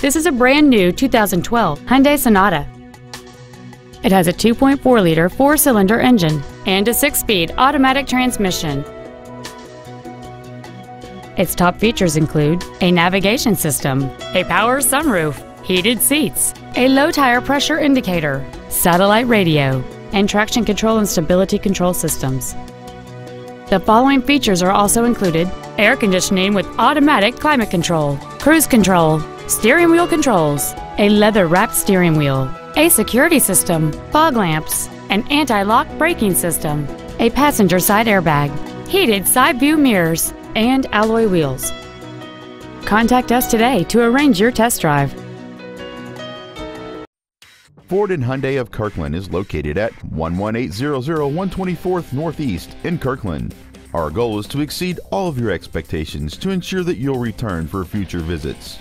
This is a brand new 2012 Hyundai Sonata. It has a 2.4-liter four-cylinder engine and a 6-speed automatic transmission. Its top features include a navigation system, a power sunroof, heated seats, a low tire pressure indicator, satellite radio, and traction control and stability control systems. The following features are also included: air conditioning with automatic climate control, cruise control, steering wheel controls, a leather-wrapped steering wheel, a security system, fog lamps, an anti-lock braking system, a passenger side airbag, heated side view mirrors, and alloy wheels. Contact us today to arrange your test drive. Ford and Hyundai of Kirkland is located at 11800 124th Northeast in Kirkland. Our goal is to exceed all of your expectations to ensure that you'll return for future visits.